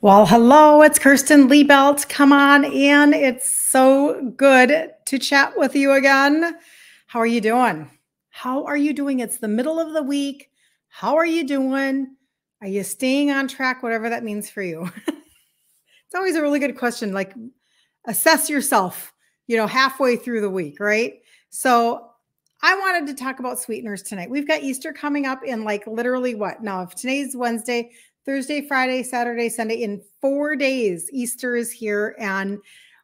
Well, hello, it's Kirsten Liebelt. Come on in. It's so good to chat with you again. How are you doing? How are you doing? It's the middle of the week. How are you doing? Are you staying on track? Whatever that means for you. It's always a really good question. Like, assess yourself, you know, halfway through the week, right? So I wanted to talk about sweeteners tonight. We've got Easter coming up in like literally what? Now, if today's Wednesday, Thursday, Friday, Saturday, Sunday, in 4 days, Easter is here. And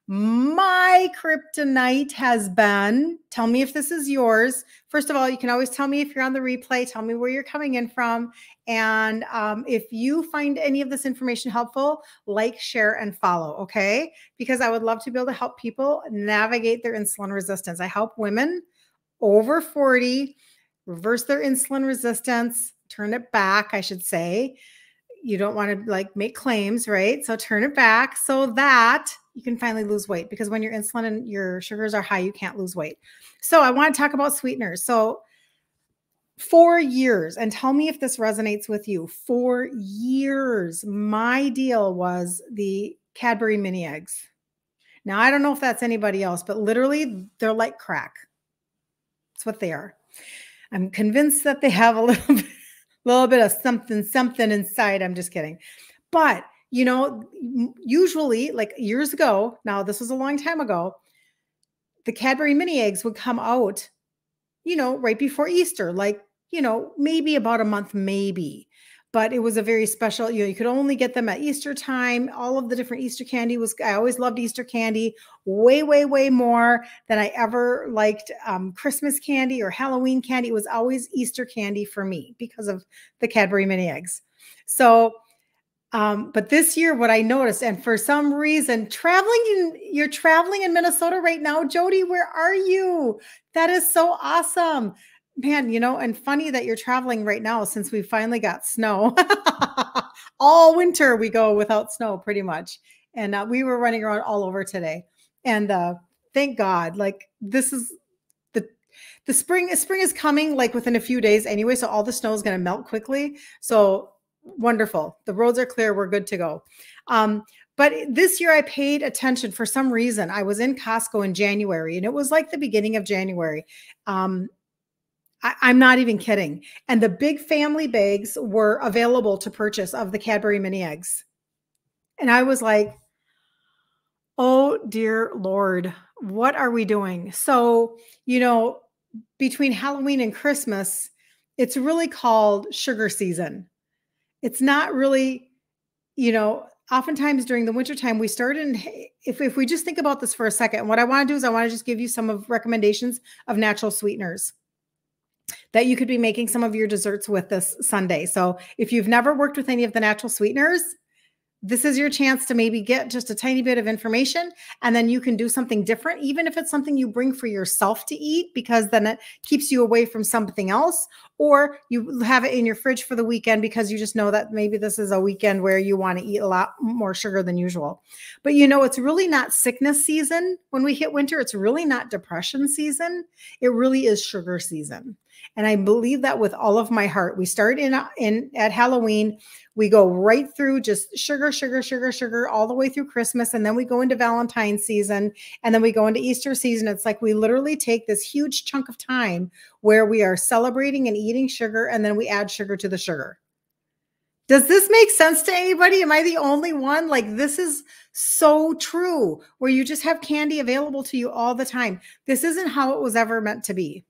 my kryptonite has been, tell me if this is yours. First of all, you can always tell me if you're on the replay, tell me where you're coming in from. And if you find any of this information helpful, like, share, and follow, okay? Because I would love to be able to help people navigate their insulin resistance. I help women over 40 reverse their insulin resistance, turn it back, I should say. You don't want to like make claims, right? So turn it back so that you can finally lose weight, because when your insulin and your sugars are high, you can't lose weight. So I want to talk about sweeteners. So for years, and tell me if this resonates with you, for years, my deal was the Cadbury mini eggs. Now, I don't know if that's anybody else, but literally they're like crack. That's what they are. I'm convinced that they have a little bit of something inside. I'm just kidding. But, you know, usually like years ago, now this was a long time ago, the Cadbury mini eggs would come out, you know, right before Easter, like, you know, maybe about a month, maybe. But it was a very special, you know, you could only get them at Easter time. All of the different Easter candy was, I always loved Easter candy way, way, way more than I ever liked Christmas candy or Halloween candy. It was always Easter candy for me because of the Cadbury mini eggs. So, but this year what I noticed, and for some reason, you're traveling in Minnesota right now. Jody, where are you? That is so awesome. Man, you know, and funny that you're traveling right now since we finally got snow. All winter we go without snow pretty much. And we were running around all over today. And thank God, like this is the spring. Spring is coming like within a few days anyway. So all the snow is going to melt quickly. So wonderful. The roads are clear. We're good to go. But this year I paid attention for some reason. I was in Costco in January and it was like the beginning of January. I'm not even kidding. And the big family bags were available to purchase of the Cadbury mini eggs. And I was like, oh dear Lord, what are we doing? So, you know, between Halloween and Christmas, it's really called sugar season. It's not really, you know, oftentimes during the wintertime, we start in, if we just think about this for a second, what I want to do is I want to just give you some of recommendations of natural sweeteners that you could be making some of your desserts with this Sunday. So if you've never worked with any of the natural sweeteners, this is your chance to maybe get just a tiny bit of information, and then you can do something different, even if it's something you bring for yourself to eat, because then it keeps you away from something else, or you have it in your fridge for the weekend because you just know that maybe this is a weekend where you want to eat a lot more sugar than usual. But you know, it's really not sickness season when we hit winter. It's really not depression season. It really is sugar season. And I believe that with all of my heart. We start in at Halloween, we go right through just sugar, sugar, sugar, sugar, all the way through Christmas. And then we go into Valentine's season, and then we go into Easter season. It's like we literally take this huge chunk of time where we are celebrating and eating sugar, and then we add sugar to the sugar. Does this make sense to anybody? Am I the only one? Like, this is so true, where you just have candy available to you all the time. This isn't how it was ever meant to be.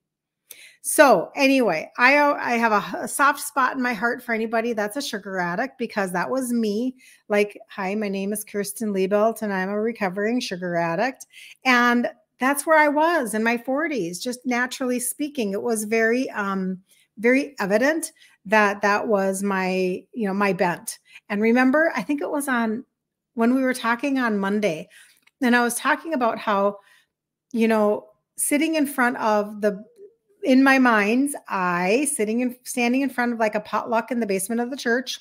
So anyway, I have a soft spot in my heart for anybody that's a sugar addict, because that was me. Like, hi, my name is Kirsten Liebelt and I'm a recovering sugar addict. And that's where I was in my 40s, just naturally speaking. It was very, very evident that that was my, you know, my bent. And remember, I think it was on when we were talking on Monday, and I was talking about how, you know, sitting in front of the, in my mind's eye, standing in front of like a potluck in the basement of the church.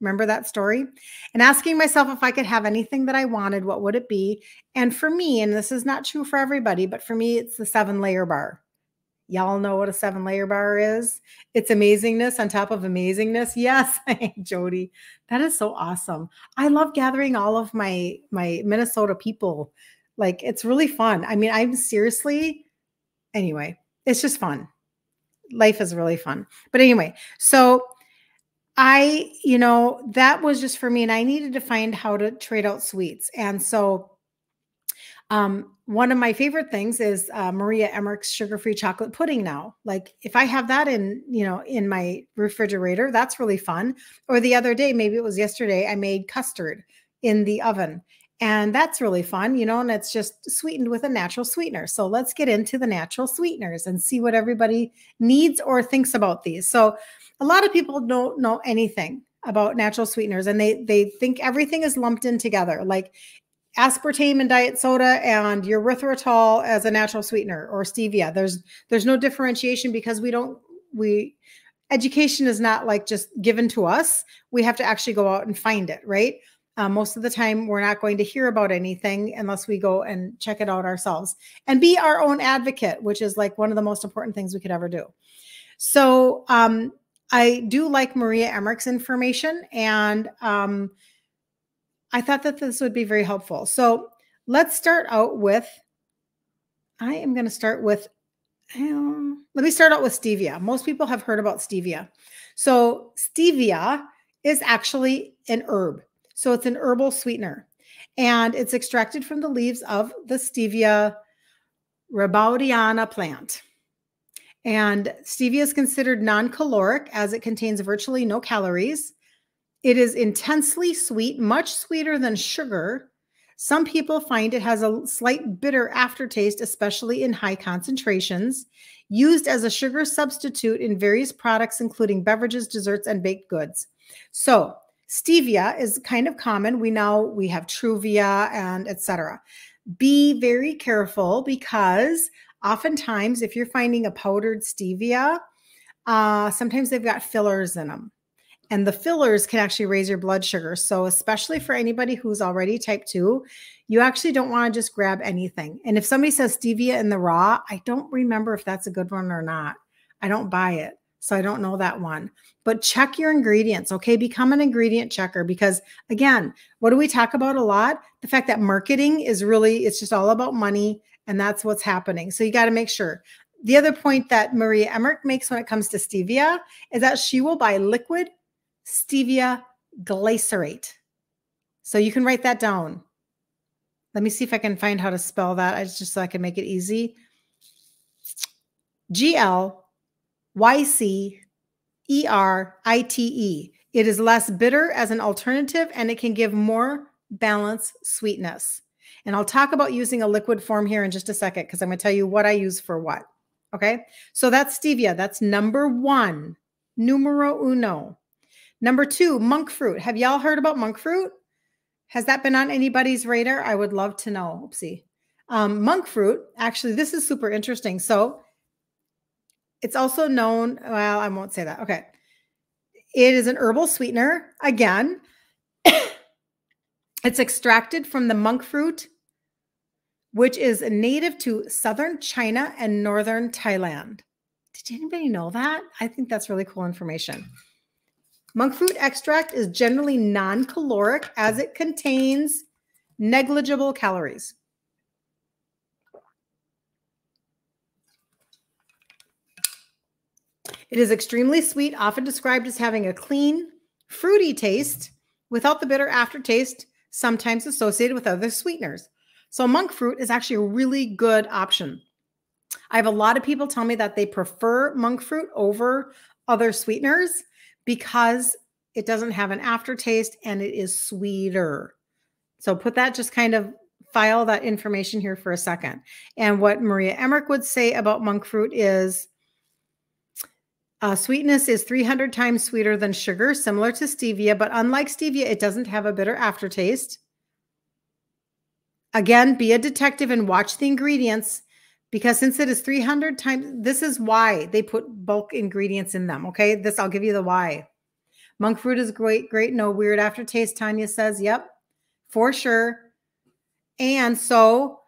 Remember that story? And asking myself if I could have anything that I wanted, what would it be? And for me, and this is not true for everybody, but for me, it's the 7-layer bar. Y'all know what a 7-layer bar is? It's amazingness on top of amazingness. Yes, Jody, that is so awesome. I love gathering all of my Minnesota people. Like, it's really fun. I mean, I'm seriously, anyway, it's just fun. Life is really fun. But anyway, so that was just for me. And I needed to find how to trade out sweets. And so one of my favorite things is Maria Emmerich's sugar-free chocolate pudding now. Like, if I have that in my refrigerator, that's really fun. Or the other day, maybe it was yesterday, I made custard in the oven. And that's really fun, and it's just sweetened with a natural sweetener. So let's get into the natural sweeteners and see what everybody needs or thinks about these. So a lot of people don't know anything about natural sweeteners, and they think everything is lumped in together, like aspartame and diet soda and erythritol as a natural sweetener, or stevia. There's no differentiation because education is not like just given to us. We have to actually go out and find it, right? Most of the time, we're not going to hear about anything unless we go and check it out ourselves and be our own advocate, which is like one of the most important things we could ever do. So I do like Maria Emmerich's information, and I thought that this would be very helpful. So let's start out with, let me start out with stevia. Most people have heard about stevia. So stevia is actually an herb. So it's an herbal sweetener, and it's extracted from the leaves of the Stevia rebaudiana plant. And stevia is considered non-caloric as it contains virtually no calories. It is intensely sweet, much sweeter than sugar. Some people find it has a slight bitter aftertaste, especially in high concentrations. Used as a sugar substitute in various products, including beverages, desserts, and baked goods. So stevia is kind of common. We have Truvia and etc. Be very careful, because oftentimes if you're finding a powdered stevia, sometimes they've got fillers in them. And the fillers can actually raise your blood sugar. So especially for anybody who's already type 2, you actually don't want to just grab anything. And if somebody says stevia in the raw, I don't remember if that's a good one or not. I don't buy it. So I don't know that one, but check your ingredients. Okay. Become an ingredient checker, because again, what do we talk about a lot? The fact that marketing is really, it's just all about money, and that's what's happening. So you got to make sure. The other point that Maria Emmerich makes when it comes to stevia is that she will buy liquid stevia glycerate. So you can write that down. Let me see if I can find how to spell that. Just so I can make it easy. GLYCERITE. It is less bitter as an alternative, and it can give more balanced sweetness. And I'll talk about using a liquid form here in just a second, because I'm going to tell you what I use for what. Okay. So that's stevia. That's number one. Numero uno. Number two, monk fruit. Have y'all heard about monk fruit? Has that been on anybody's radar? I would love to know. Oopsie. Monk fruit. Actually, this is super interesting. So it's also known, well, I won't say that. Okay. It is an herbal sweetener. Again, it's extracted from the monk fruit, which is native to southern China and northern Thailand. Did anybody know that? I think that's really cool information. Monk fruit extract is generally non-caloric as it contains negligible calories. It is extremely sweet, often described as having a clean, fruity taste without the bitter aftertaste sometimes associated with other sweeteners. So monk fruit is actually a really good option. I have a lot of people tell me that they prefer monk fruit over other sweeteners because it doesn't have an aftertaste and it is sweeter. So put that, just kind of file that information here for a second. And what Maria Emmerich would say about monk fruit is, sweetness is 300 times sweeter than sugar, similar to stevia, but unlike stevia, it doesn't have a bitter aftertaste. Again, be a detective and watch the ingredients, because since it is 300 times, this is why they put bulk ingredients in them, okay? This, I'll give you the why. Monk fruit is great, no weird aftertaste, Tanya says. Yep, for sure. And so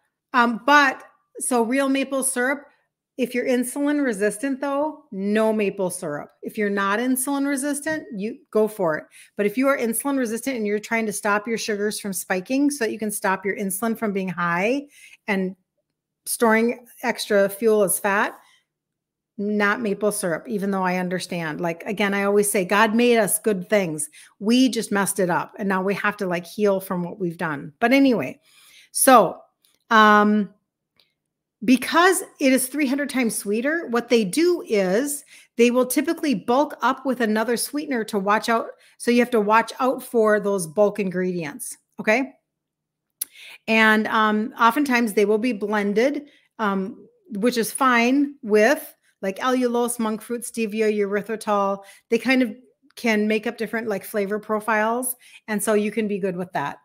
real maple syrup, If you're insulin resistant though, no maple syrup. If you're not insulin resistant, you go for it. But if you are insulin resistant and you're trying to stop your sugars from spiking so that you can stop your insulin from being high and storing extra fuel as fat, not maple syrup, even though I understand. Like, again, I always say God made us good things. We just messed it up. And now we have to like heal from what we've done. But anyway, so because it is 300 times sweeter, what they do is they will typically bulk up with another sweetener to watch out. So you have to watch out for those bulk ingredients. Okay. And oftentimes they will be blended, which is fine with like allulose, monk fruit, stevia, erythritol. They kind of can make up different like flavor profiles. And so you can be good with that.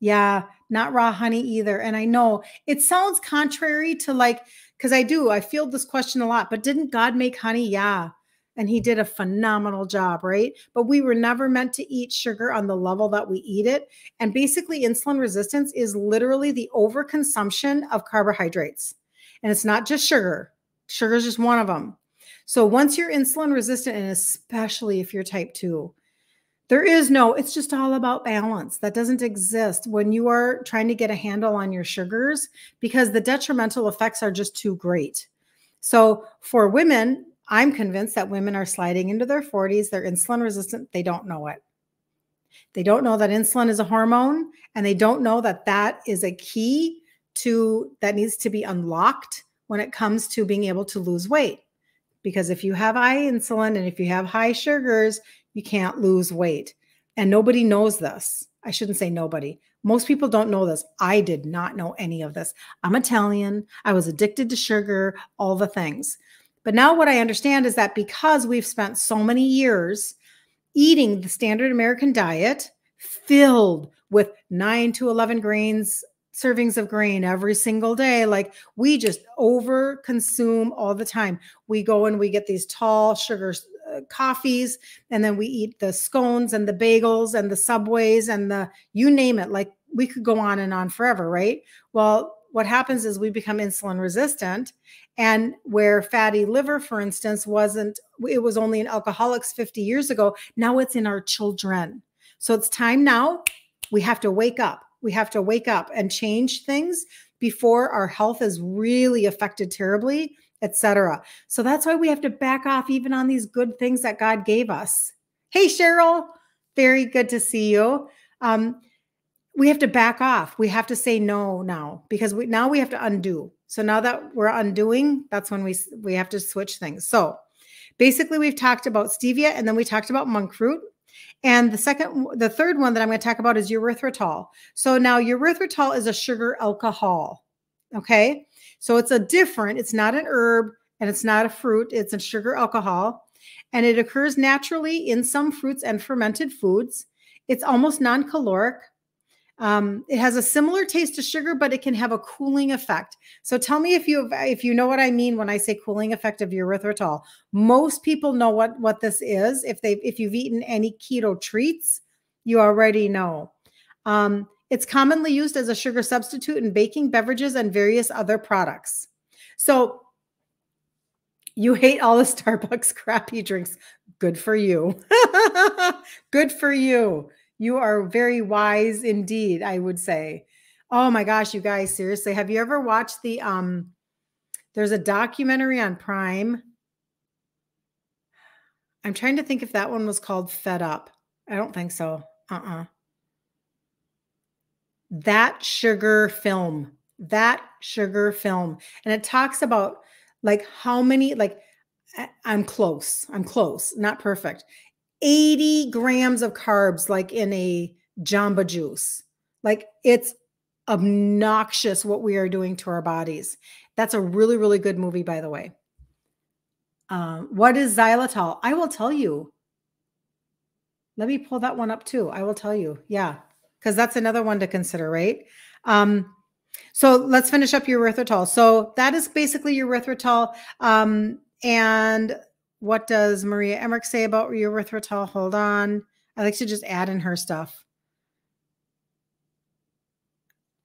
Yeah, not raw honey either. And I know it sounds contrary to like, because I field this question a lot, but didn't God make honey? Yeah. And he did a phenomenal job, right? But we were never meant to eat sugar on the level that we eat it. And basically insulin resistance is literally the overconsumption of carbohydrates. And it's not just sugar. Sugar is just one of them. So once you're insulin resistant, and especially if you're type 2, there is no, it's just all about balance. That doesn't exist when you are trying to get a handle on your sugars because the detrimental effects are just too great. So for women, I'm convinced that women are sliding into their 40s. They're insulin resistant. They don't know it. They don't know that insulin is a hormone, and they don't know that that is a key to that needs to be unlocked when it comes to being able to lose weight. Because if you have high insulin and if you have high sugars, you can't lose weight. And nobody knows this. I shouldn't say nobody. Most people don't know this. I did not know any of this. I'm Italian. I was addicted to sugar, all the things. But now what I understand is that because we've spent so many years eating the standard American diet filled with 9 to 11 grains servings of grain every single day. Like we just overconsume all the time. We go and we get these tall sugar coffees, and then we eat the scones and the bagels and the Subways and the, you name it. Like we could go on and on forever, right? Well, what happens is we become insulin resistant, and where fatty liver, for instance, it was only in alcoholics 50 years ago. Now it's in our children. So it's time now. We have to wake up. We have to wake up and change things before our health is really affected terribly, etc. So that's why we have to back off even on these good things that God gave us. Hey, Cheryl, very good to see you. We have to back off. We have to say no now because now we have to undo. So now that we're undoing, that's when we have to switch things. So basically we've talked about stevia, and then we talked about monk fruit. And the third one that I'm going to talk about is erythritol. So now erythritol is a sugar alcohol. Okay. So it's not an herb and it's not a fruit. It's a sugar alcohol, and it occurs naturally in some fruits and fermented foods. It's almost non-caloric. It has a similar taste to sugar, but it can have a cooling effect. So tell me if you know what I mean when I say cooling effect of erythritol. Most people know what this is. If you've eaten any keto treats, you already know. It's commonly used as a sugar substitute in baking, beverages, and various other products. So you hate all the Starbucks crappy drinks. Good for you. Good for you. You are very wise indeed, I would say. Oh my gosh, you guys, seriously. Have you ever watched there's a documentary on Prime. I'm trying to think if that one was called Fed Up. I don't think so. That sugar film. And it talks about like how many, like I'm close, not perfect. 80 grams of carbs, like in a Jamba Juice. Like it's obnoxious what we are doing to our bodies. That's a really, really good movie, by the way. What is xylitol? I will tell you. Let me pull that one up too. I will tell you. Yeah. Because that's another one to consider, right? So let's finish up erythritol. So that is basically erythritol. And what does Maria Emmerich say about erythritol? Hold on. I like to just add in her stuff.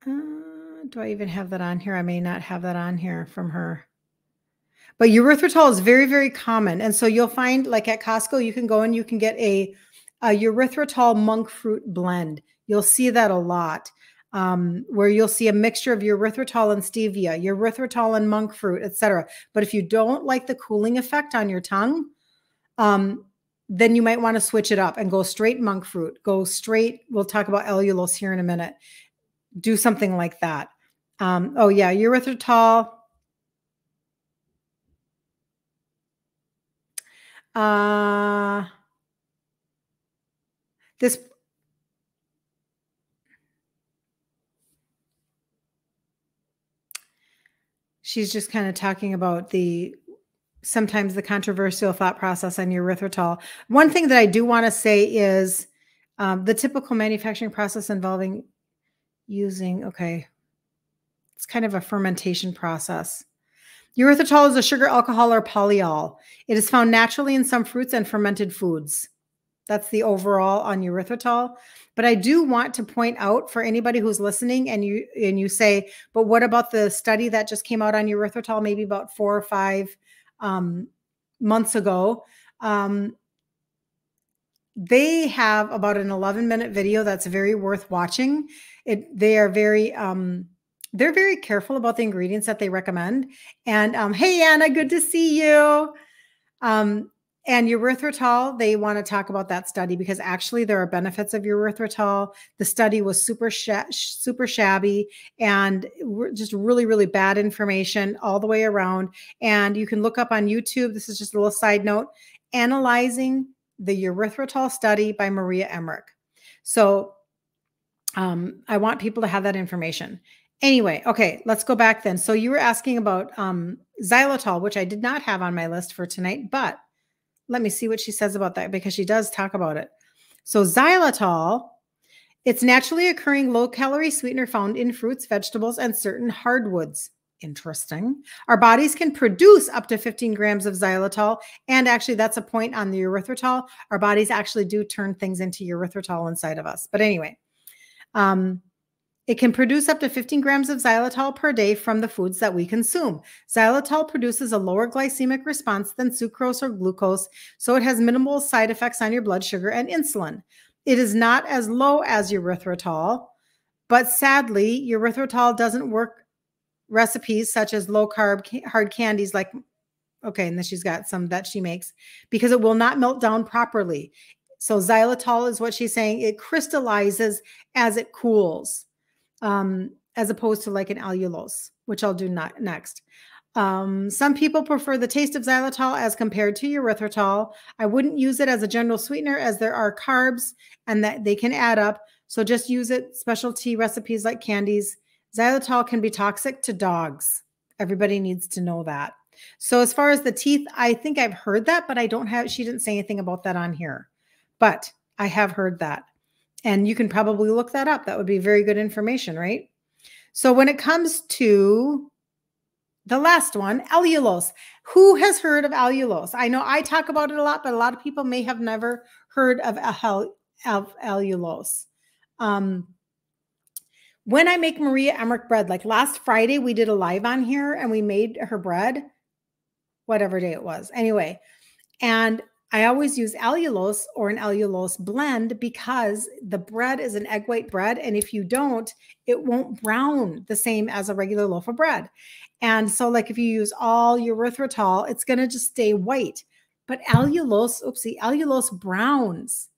Do I even have that on here? I may not have that on here from her. But erythritol is very, very common. And so you'll find, like at Costco, you can go and you can get a erythritol monk fruit blend. You'll see that a lot, where you'll see a mixture of erythritol and stevia, erythritol and monk fruit, etc. But if you don't like the cooling effect on your tongue, then you might want to switch it up and go straight monk fruit, go straight. We'll talk about allulose here in a minute. Do something like that. Oh yeah, erythritol. This she's just kind of talking about the sometimes the controversial thought process on erythritol. One thing that I do want to say is the typical manufacturing process involving using, okay, it's kind of a fermentation process. Erythritol is a sugar, alcohol, or polyol. It is found naturally in some fruits and fermented foods. That's the overall on erythritol. But I do want to point out for anybody who's listening and you say, but what about the study that just came out on erythritol maybe about 4 or 5 months ago? They have about an 11-minute video that's very worth watching. They are very... they're very careful about the ingredients that they recommend. And hey, Anna, good to see you. And erythritol, they want to talk about that study because actually there are benefits of erythritol. The study was super shabby and just really, really bad information all the way around. And you can look up on YouTube. This is just a little side note, analyzing the erythritol study by Maria Emmerich. So I want people to have that information. Anyway, okay, let's go back then. So you were asking about xylitol, which I did not have on my list for tonight, but let me see what she says about that because she does talk about it. So xylitol, it's naturally occurring low-calorie sweetener found in fruits, vegetables, and certain hardwoods. Interesting. Our bodies can produce up to 15 grams of xylitol. And actually, that's a point on the erythritol. Our bodies actually do turn things into erythritol inside of us. But anyway, it can produce up to 15 grams of xylitol per day from the foods that we consume. Xylitol produces a lower glycemic response than sucrose or glucose, so it has minimal side effects on your blood sugar and insulin. It is not as low as erythritol, but sadly, erythritol doesn't work recipes such as low-carb hard candies like, okay, and then she's got some that she makes, because it will not melt down properly. So xylitol is what she's saying. It crystallizes as it cools. As opposed to like an allulose, which I'll do next. Some people prefer the taste of xylitol as compared to erythritol. I wouldn't use it as a general sweetener as there are carbs and that they can add up. So just use it specialty recipes like candies. Xylitol can be toxic to dogs. Everybody needs to know that. So as far as the teeth, I think I've heard that, but I don't have, she didn't say anything about that on here, but I have heard that. And you can probably look that up. That would be very good information, right? So when it comes to the last one, allulose. Who has heard of allulose? I know I talk about it a lot, but a lot of people may have never heard of allulose. When I make Maria Emmerich bread, like last Friday, we did a live on here and we made her bread, whatever day it was. Anyway, and I always use allulose or an allulose blend because the bread is an egg white bread. And if you don't, it won't brown the same as a regular loaf of bread. And so like if you use all erythritol, it's going to just stay white. But allulose, oopsie, allulose browns.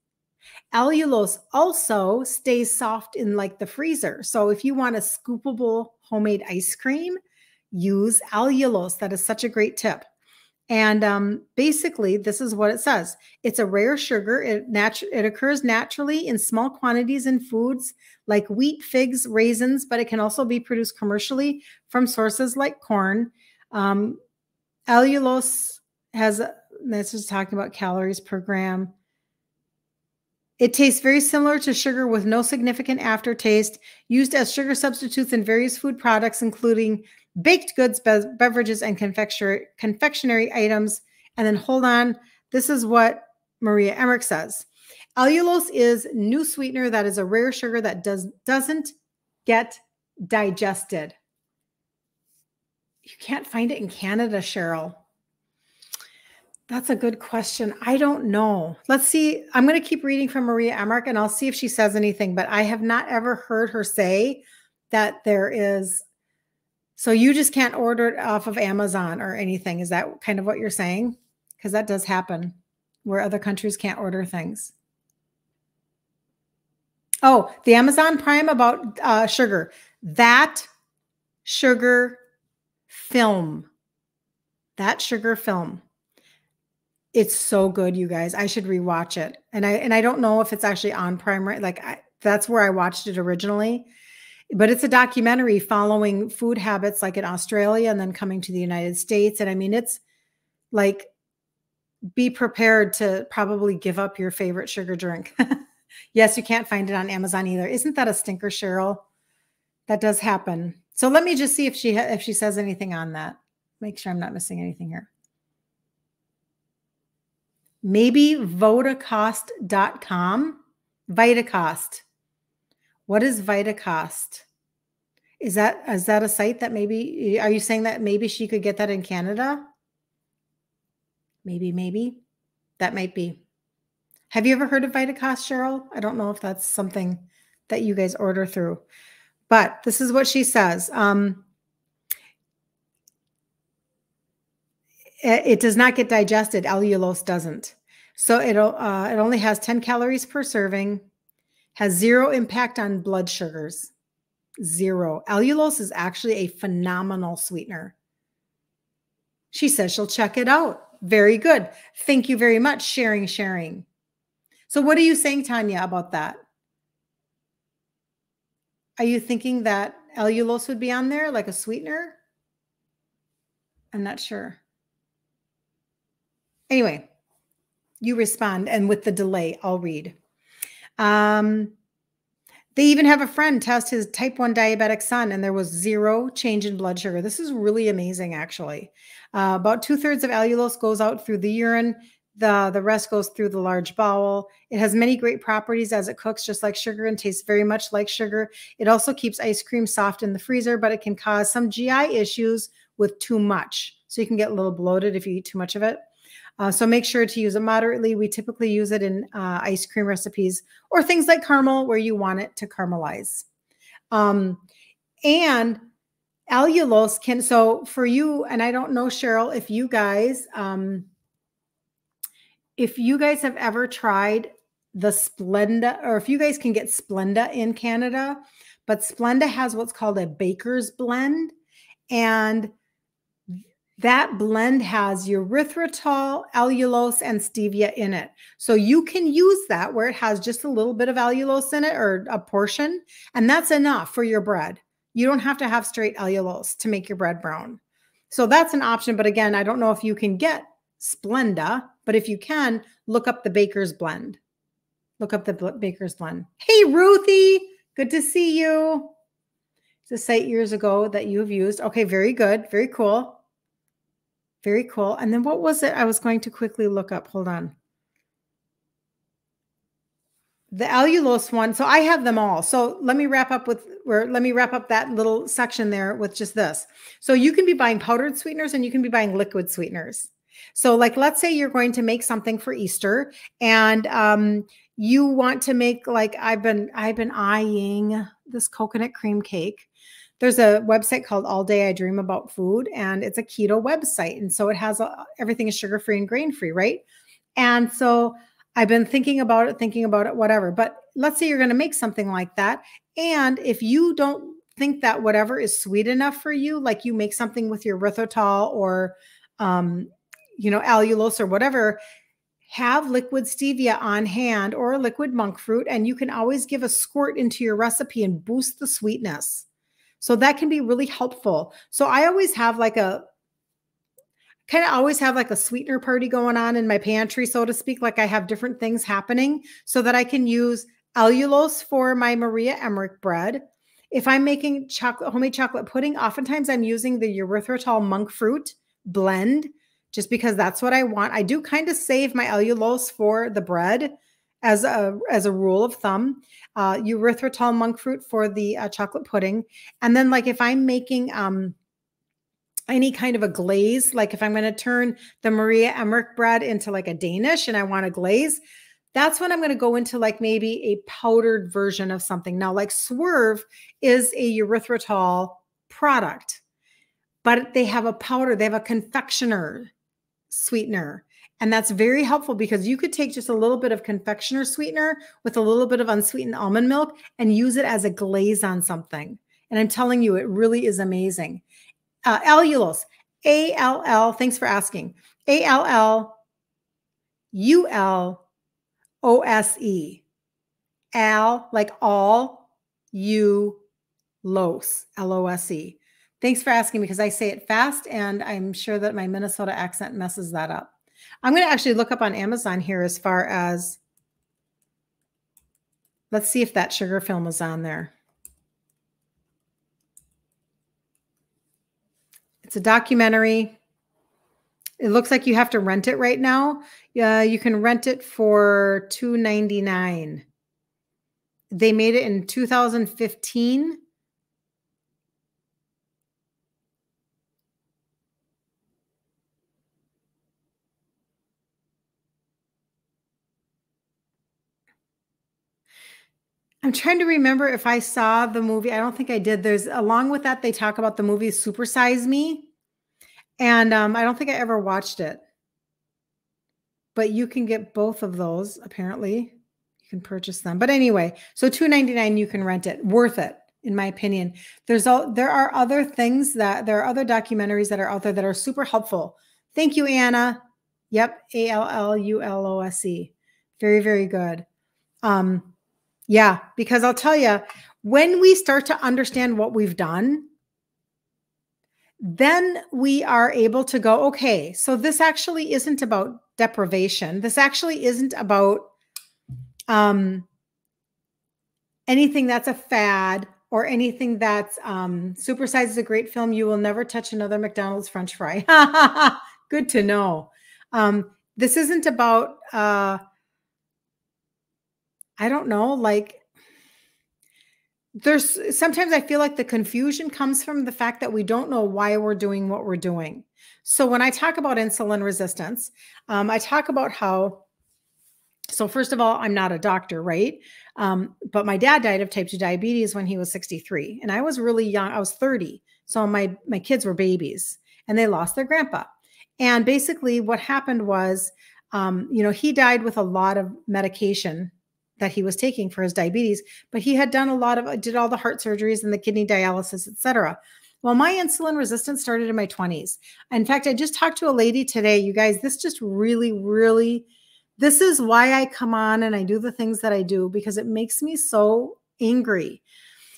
Allulose also stays soft in like the freezer. So if you want a scoopable homemade ice cream, use allulose. That is such a great tip. And basically, this is what it says. It's a rare sugar. It occurs naturally in small quantities in foods like wheat, figs, raisins, but it can also be produced commercially from sources like corn. Allulose has, this is talking about calories per gram. It tastes very similar to sugar with no significant aftertaste, used as sugar substitutes in various food products, including baked goods, beverages, and confectionery items. And then hold on, this is what Maria Emmerich says. Allulose is new sweetener that is a rare sugar that doesn't get digested. You can't find it in Canada, Cheryl. That's a good question. I don't know. Let's see. I'm going to keep reading from Maria Emmerich and I'll see if she says anything, but I have not ever heard her say that there is. So you just can't order it off of Amazon or anything. Is that kind of what you're saying? Because that does happen where other countries can't order things. Oh, the Amazon Prime about sugar. That sugar film. That sugar film. It's so good, you guys. I should rewatch it. And I don't know if it's actually on Prime, right? Like that's where I watched it originally. But it's a documentary following food habits like in Australia and then coming to the United States. And I mean, it's like, be prepared to probably give up your favorite sugar drink. Yes, you can't find it on Amazon either. Isn't that a stinker, Cheryl? That does happen. So let me just see if she says anything on that. Make sure I'm not missing anything here. Maybe Vitacost.com. Vitacost. What is Vitacost? Is that a site that maybe, are you saying that maybe she could get that in Canada? Maybe. That might be. Have you ever heard of Vitacost, Cheryl? I don't know if that's something that you guys order through. But this is what she says. It does not get digested. Allulose doesn't. So it only has 10 calories per serving. Has zero impact on blood sugars. Zero. Allulose is actually a phenomenal sweetener. She says she'll check it out. Very good. Thank you very much. Sharing. So what are you saying, Tanya, about that? Are you thinking that allulose would be on there like a sweetener? I'm not sure. Anyway, you respond. And with the delay, I'll read. They even have a friend test his type 1 diabetic son, and there was zero change in blood sugar. This is really amazing, actually. About 2/3 of allulose goes out through the urine. The rest goes through the large bowel. It has many great properties as it cooks, just like sugar, and tastes very much like sugar. It also keeps ice cream soft in the freezer, but it can cause some GI issues with too much. So you can get a little bloated if you eat too much of it. So make sure to use it moderately. We typically use it in ice cream recipes or things like caramel where you want it to caramelize. And allulose can, so for you, and I don't know, Cheryl, if you guys have ever tried the Splenda, or if you guys can get Splenda in Canada, but Splenda has what's called a baker's blend. And that blend has erythritol, allulose, and stevia in it. So you can use that where it has just a little bit of allulose in it or a portion, and that's enough for your bread. You don't have to have straight allulose to make your bread brown. So that's an option. But again, I don't know if you can get Splenda, but if you can, look up the baker's blend. Look up the baker's blend. Hey, Ruthie, good to see you. It's a site years ago that you've used. Okay, very good. Very cool. Very cool. And then what was it I was going to quickly look up? Hold on. The allulose one. So I have them all. So let me wrap up with, or let me wrap up that little section there with just this. So you can be buying powdered sweeteners and you can be buying liquid sweeteners. So like, let's say you're going to make something for Easter and you want to make, like, I've been eyeing this coconut cream cake. There's a website called All Day I Dream About Food, and it's a keto website. And so it has everything is sugar-free and grain-free, right? And so I've been thinking about it, whatever. But let's say you're going to make something like that. And if you don't think that whatever is sweet enough for you, like you make something with your erythritol or, allulose or whatever, have liquid stevia on hand or liquid monk fruit, and you can always give a squirt into your recipe and boost the sweetness. So that can be really helpful. So I always have like a sweetener party going on in my pantry, so to speak. Like I have different things happening so that I can use allulose for my Maria Emmerich bread. If I'm making homemade chocolate pudding, oftentimes I'm using the erythritol monk fruit blend just because that's what I want. I do kind of save my allulose for the bread as a rule of thumb. Erythritol monk fruit for the chocolate pudding. And then like if I'm making any kind of a glaze. Like if I'm going to turn the Maria Emmerich bread into like a Danish and I want a glaze, that's when I'm going to go into like maybe a powdered version of something. Now, like Swerve is a erythritol product, but they have a powder, they have a confectioner sweetener. And that's very helpful because you could take just a little bit of confectioner sweetener with a little bit of unsweetened almond milk and use it as a glaze on something. And I'm telling you, it really is amazing. Allulose, A-L-L, thanks for asking. A-L-L-U-L-O-S-E. Al, like all, you, lose, L-O-S-E. Thanks for asking because I say it fast and I'm sure that my Minnesota accent messes that up. I'm going to actually look up on Amazon here as far as, let's see if that sugar film is on there. It's a documentary. It looks like you have to rent it right now. You can rent it for $2.99. They made it in 2015. I'm trying to remember if I saw the movie. I don't think I did. There's, along with that, they talk about the movie Super Size Me. And I don't think I ever watched it. But you can get both of those, apparently. You can purchase them. But anyway, so $2.99, you can rent it. Worth it, in my opinion. There are other things that, there are other documentaries that are out there that are super helpful. Thank you, Anna. Yep, A-L-L-U-L-O-S-E. Very, very good. Yeah, because I'll tell you, when we start to understand what we've done, then we are able to go, okay, so this actually isn't about deprivation. This actually isn't about anything that's a fad or anything that's Super Size is a great film. You will never touch another McDonald's French fry. Good to know. This isn't about... I don't know, like there's sometimes I feel like the confusion comes from the fact that we don't know why we're doing what we're doing. So when I talk about insulin resistance, I talk about how, so first of all, I'm not a doctor, right? But my dad died of type 2 diabetes when he was 63 and I was really young. I was 30. So my kids were babies and they lost their grandpa. And basically what happened was, you know, he died with a lot of medication that he was taking for his diabetes, but he had done a lot of, did all the heart surgeries and the kidney dialysis, etc. Well, my insulin resistance started in my 20s. In fact, I just talked to a lady today, you guys, this just really, really, this is why I come on and I do the things that I do because it makes me so angry.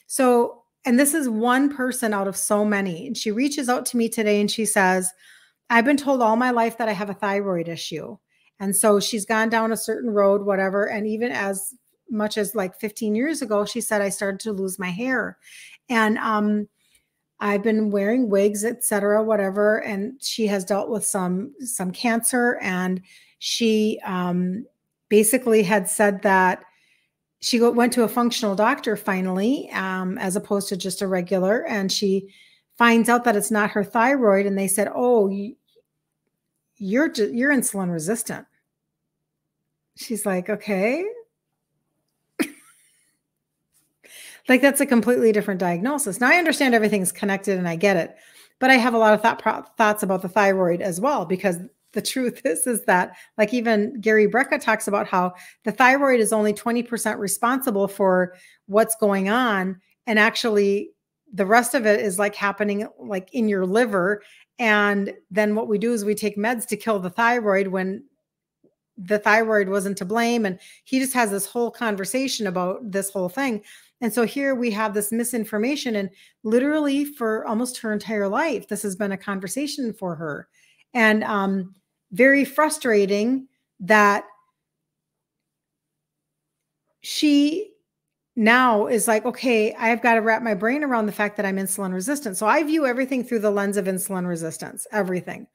So, and this is one person out of so many. And she reaches out to me today and she says, I've been told all my life that I have a thyroid issue. And so she's gone down a certain road, whatever. And even as much as like 15 years ago, she said, I started to lose my hair and I've been wearing wigs, etc., whatever. And she has dealt with some cancer. And she basically had said that she went to a functional doctor finally, as opposed to just a regular. And she finds out that it's not her thyroid. And they said, oh, you're insulin resistant. She's like, okay. Like that's a completely different diagnosis. Now I understand everything's connected and I get it, but I have a lot of thoughts about the thyroid as well, because the truth is that like even Gary Brecka talks about how the thyroid is only 20% responsible for what's going on. And actually the rest of it is like happening like in your liver. And then what we do is we take meds to kill the thyroid when the thyroid wasn't to blame. And he just has this whole conversation about this whole thing. And so here we have this misinformation and literally for almost her entire life, this has been a conversation for her and very frustrating that she now is like, okay, I've got to wrap my brain around the fact that I'm insulin resistant. So I view everything through the lens of insulin resistance, everything.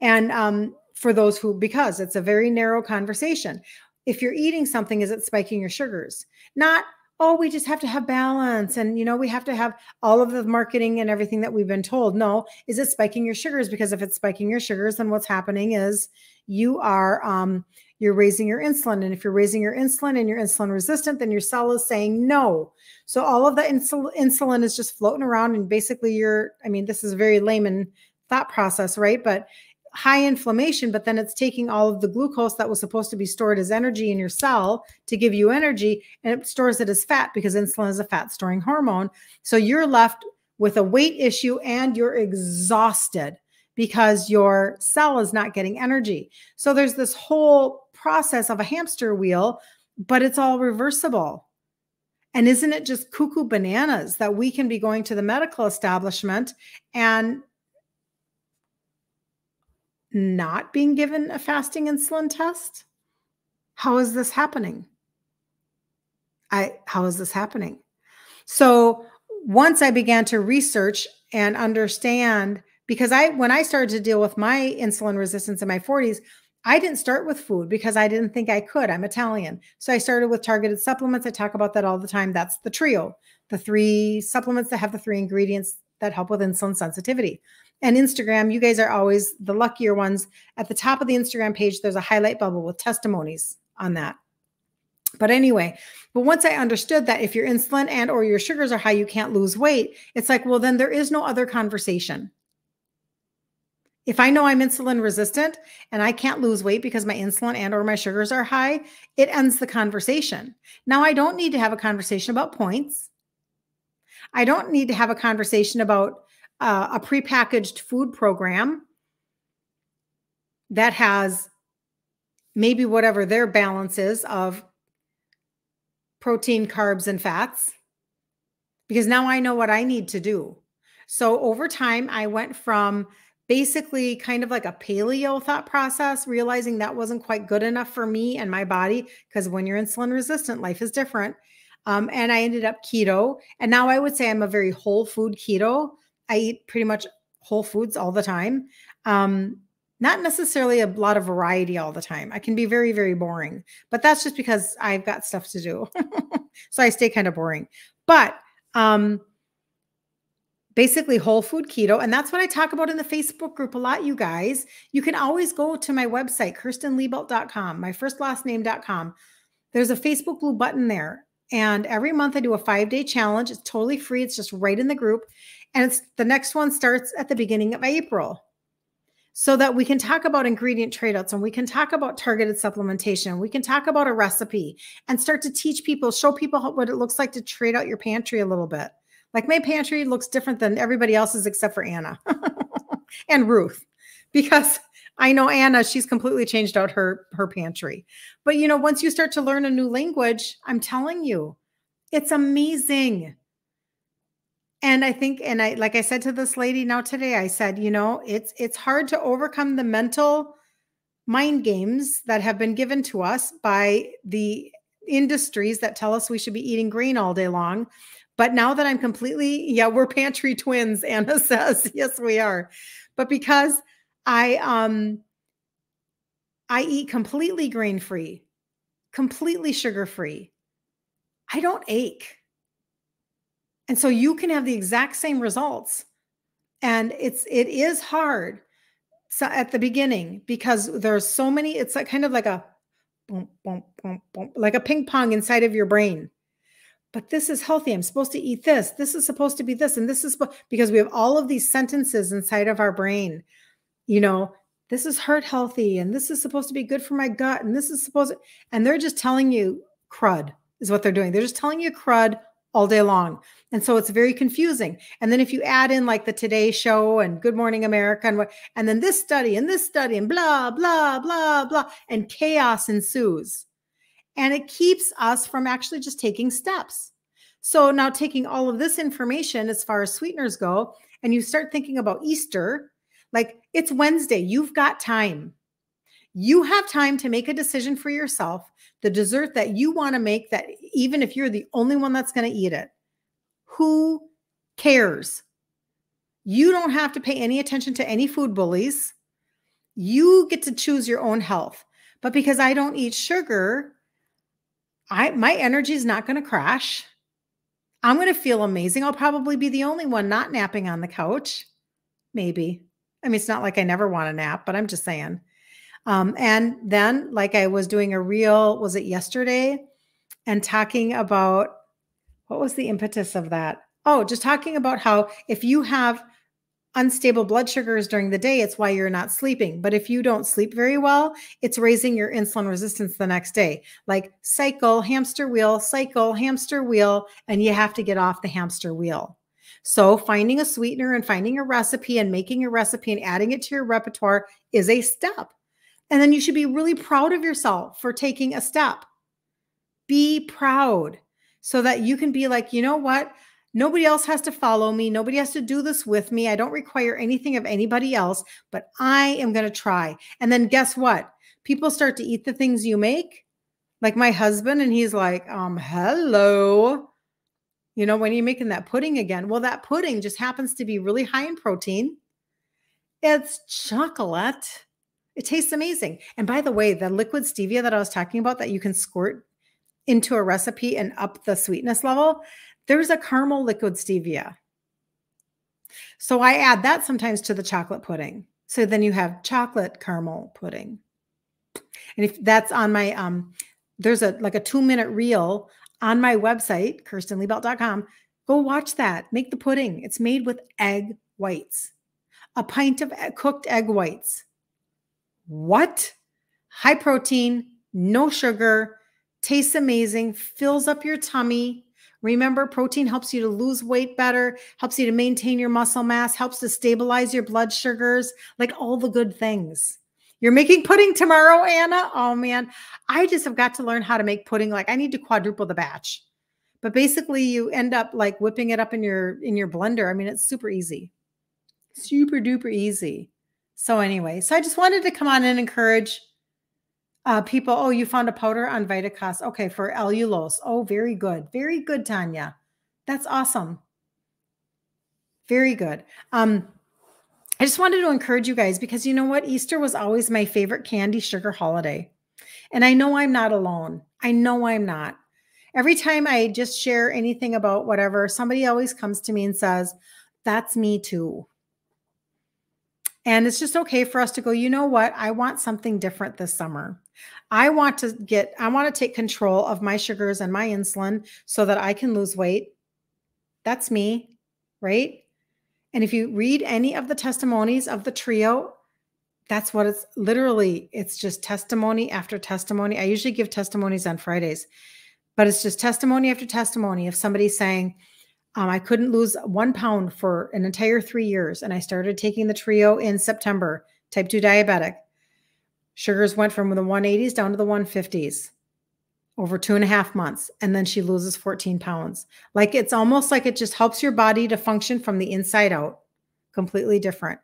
And for those who, because it's a very narrow conversation. If you're eating something, is it spiking your sugars? Not, oh, we just have to have balance. And, you know, we have to have all of the marketing and everything that we've been told. No, is it spiking your sugars? Because if it's spiking your sugars, then what's happening is you are, you're raising your insulin. And if you're raising your insulin and you're insulin resistant, then your cell is saying no. So all of the insulin is just floating around, and basically you're, I mean, this is a very layman thought process, right? But high inflammation, but then it's taking all of the glucose that was supposed to be stored as energy in your cell to give you energy, and it stores it as fat because insulin is a fat storing hormone. So you're left with a weight issue and you're exhausted because your cell is not getting energy. So there's this whole process of a hamster wheel, but it's all reversible. And isn't it just cuckoo bananas that we can be going to the medical establishment and not being given a fasting insulin test? How is this happening? How is this happening? So once I began to research and understand, because when I started to deal with my insulin resistance in my 40s, I didn't start with food because I didn't think I could. I'm Italian. So I started with targeted supplements. I talk about that all the time. That's the trio, the three supplements that have the three ingredients that help with insulin sensitivity. And Instagram, you guys are always the luckier ones. At the top of the Instagram page, there's a highlight bubble with testimonies on that. But anyway, once I understood that if your insulin and or your sugars are high, you can't lose weight, it's like, well, then there is no other conversation. If I know I'm insulin resistant and I can't lose weight because my insulin and or my sugars are high, it ends the conversation. Now, I don't need to have a conversation about points. I don't need to have a conversation about a prepackaged food program that has maybe whatever their balance is of protein, carbs, and fats, because now I know what I need to do. So over time, I went from basically kind of like a paleo thought process, realizing that wasn't quite good enough for me and my body, because when you're insulin resistant, life is different. And I ended up keto. And now I would say I'm a very whole food keto. I eat pretty much whole foods all the time. Not necessarily a lot of variety all the time. I can be very, very boring, but that's just because I've got stuff to do. So I stay kind of boring, but basically whole food keto. And that's what I talk about in the Facebook group a lot, you guys. You can always go to my website, KirstenLiebelt.com, my first last name.com. There's a Facebook blue button there. And every month I do a 5-day challenge. It's totally free. It's just right in the group. And it's, the next one starts at the beginning of April, so that we can talk about ingredient tradeouts, and we can talk about targeted supplementation. We can talk about a recipe and start to teach people, show people what it looks like to trade out your pantry a little bit. Like, my pantry looks different than everybody else's except for Anna and Ruth, because I know Anna, she's completely changed out her pantry. But, you know, once you start to learn a new language, I'm telling you, it's amazing. And I think, and I, like I said to this lady now today, I said, you know, it's hard to overcome the mental mind games that have been given to us by the industries that tell us we should be eating grain all day long. But now that I'm completely, yeah, we're pantry twins, Anna says. Yes, we are. But because I eat completely grain-free, completely sugar-free, I don't ache. And so you can have the exact same results. And it is hard, so at the beginning, because there's so many, it's like kind of like a boom, boom, boom, boom, like a ping pong inside of your brain. But this is healthy. I'm supposed to eat this. This is supposed to be this. And this is because we have all of these sentences inside of our brain. You know, this is heart healthy, and this is supposed to be good for my gut, and this is supposed to, and they're just telling you crud is what they're doing. They're just telling you crud all day long. And so it's very confusing. And then if you add in like the Today Show and Good Morning America and then this study and blah, blah, blah, blah, and chaos ensues. And it keeps us from actually just taking steps. So now taking all of this information as far as sweeteners go, and you start thinking about Easter, like, it's Wednesday, you've got time. You have time to make a decision for yourself, the dessert that you want to make, that even if you're the only one that's going to eat it, who cares? You don't have to pay any attention to any food bullies. You get to choose your own health. But because I don't eat sugar, my energy is not going to crash. I'm going to feel amazing. I'll probably be the only one not napping on the couch. Maybe. I mean, it's not like I never want to nap, but I'm just saying. And then like I was doing a reel, was it yesterday? And talking about, what was the impetus of that? Oh, just talking about how if you have unstable blood sugars during the day, it's why you're not sleeping. But if you don't sleep very well, it's raising your insulin resistance the next day. Like cycle, hamster wheel, and you have to get off the hamster wheel. So finding a sweetener and finding a recipe and making a recipe and adding it to your repertoire is a step. And then you should be really proud of yourself for taking a step. Be proud so that you can be like, you know what? Nobody else has to follow me. Nobody has to do this with me. I don't require anything of anybody else, but I am going to try. And then guess what? People start to eat the things you make. Like my husband, and he's like, hello. You know, when are you making that pudding again? Well, that pudding just happens to be really high in protein. It's chocolate. It tastes amazing. And by the way, the liquid stevia that I was talking about that you can squirt into a recipe and up the sweetness level, there's a caramel liquid stevia. So I add that sometimes to the chocolate pudding. So then you have chocolate caramel pudding. And if that's on my, there's like a 2-minute reel on my website, KirstenLiebelt.com, go watch that. Make the pudding. It's made with egg whites, a pint of cooked egg whites. What? High protein, no sugar, tastes amazing, fills up your tummy. Remember, protein helps you to lose weight better, helps you to maintain your muscle mass, helps to stabilize your blood sugars, like all the good things. You're making pudding tomorrow, Anna? Oh, man. I just have got to learn how to make pudding. Like, I need to quadruple the batch. But basically, you end up, like, whipping it up in your blender. I mean, it's super easy. Super duper easy. So anyway, so I just wanted to come on and encourage people. Oh, you found a powder on Vitacost. Okay, for allulose. Oh, very good. Very good, Tanya. That's awesome. Very good. I just wanted to encourage you guys because you know what? Easter was always my favorite candy sugar holiday. And I know I'm not alone. I know I'm not. Every time I just share anything about whatever, somebody always comes to me and says, that's me too. And it's just okay for us to go, you know what? I want something different this summer. I want to take control of my sugars and my insulin so that I can lose weight. That's me, right? And if you read any of the testimonies of the trio, that's what it's literally. It's just testimony after testimony. I usually give testimonies on Fridays, but it's just testimony after testimony of somebody saying, I couldn't lose 1 pound for an entire 3 years. And I started taking the trio in September, type 2 diabetic. Sugars went from the 180s down to the 150s over 2.5 months. And then she loses 14 pounds. Like it's almost like it just helps your body to function from the inside out. Completely different.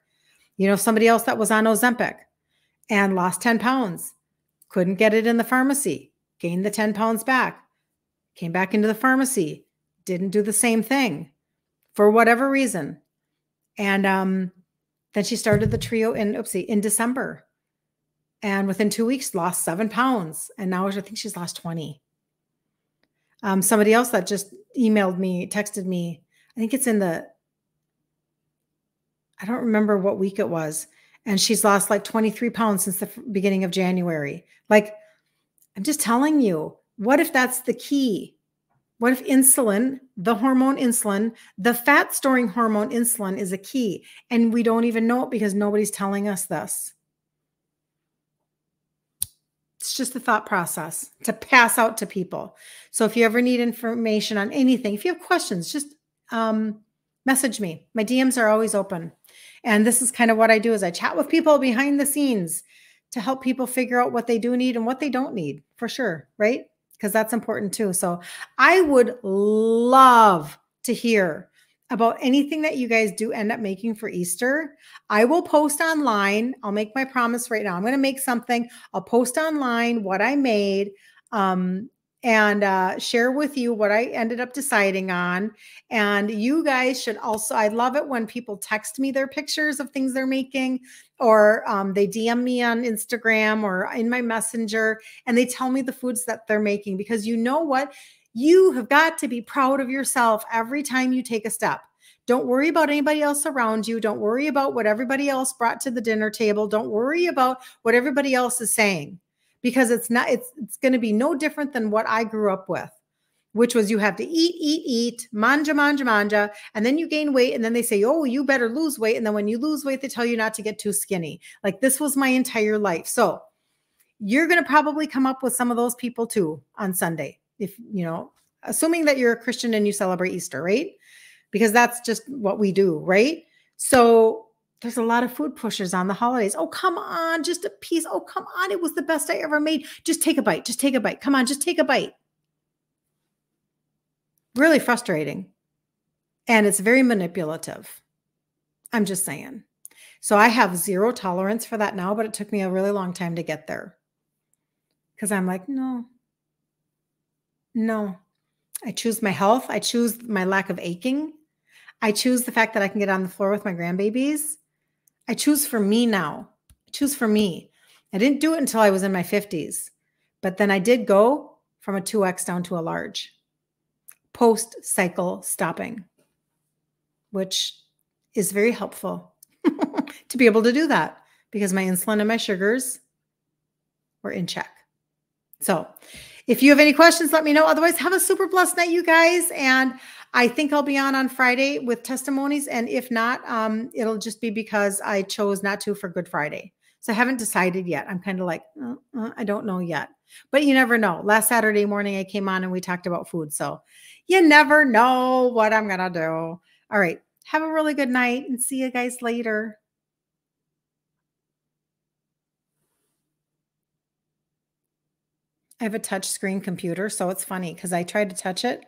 You know, somebody else that was on Ozempic and lost 10 pounds, couldn't get it in the pharmacy, gained the 10 pounds back, came back into the pharmacy, didn't do the same thing for whatever reason. And then she started the trio in December. And within 2 weeks, lost 7 pounds. And now I think she's lost 20. Somebody else that just emailed me, texted me, I think it's in the, I don't remember what week it was. And she's lost like 23 pounds since the beginning of January. Like, I'm just telling you, what if that's the key? What if insulin, the hormone insulin, the fat-storing hormone insulin is a key, and we don't even know it because nobody's telling us this? It's just the thought process to pass out to people. So if you ever need information on anything, if you have questions, just message me. My DMs are always open. And this is kind of what I do is I chat with people behind the scenes to help people figure out what they do need and what they don't need for sure, right? Because that's important too. So I would love to hear about anything that you guys do end up making for Easter. I will post online. I'll make my promise right now. I'm going to make something. I'll post online what I made and share with you what I ended up deciding on. And you guys should also, I love it when people text me their pictures of things they're making, or they DM me on Instagram or in my messenger, and they tell me the foods that they're making, because you know what? You have got to be proud of yourself every time you take a step. Don't worry about anybody else around you. Don't worry about what everybody else brought to the dinner table. Don't worry about what everybody else is saying, because it's going to be no different than what I grew up with, which was you have to eat, eat, eat, manja, manja, manja, and then you gain weight. And then they say, oh, you better lose weight. And then when you lose weight, they tell you not to get too skinny. Like, this was my entire life. So you're going to probably come up with some of those people too on Sunday. If, you know, assuming that you're a Christian and you celebrate Easter, right? Because that's just what we do, right? So there's a lot of food pushers on the holidays. Oh, come on, just a piece. Oh, come on. It was the best I ever made. Just take a bite. Just take a bite. Come on, just take a bite. Really frustrating. And it's very manipulative. I'm just saying. So I have zero tolerance for that now, but it took me a really long time to get there. Because I'm like, no. No. I choose my health. I choose my lack of aching. I choose the fact that I can get on the floor with my grandbabies. I choose for me now. I choose for me. I didn't do it until I was in my 50s, but then I did go from a 2X down to a large. Post-cycle stopping, which is very helpful to be able to do that because my insulin and my sugars were in check. So if you have any questions, let me know. Otherwise, have a super blessed night, you guys. And I think I'll be on Friday with testimonies. And if not, it'll just be because I chose not to for Good Friday. So I haven't decided yet. I'm kind of like, I don't know yet. But you never know. Last Saturday morning, I came on and we talked about food. So you never know what I'm going to do. All right. Have a really good night and see you guys later. I have a touch screen computer, so it's funny because I tried to touch it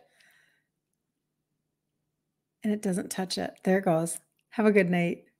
and it doesn't touch it. There it goes. Have a good night.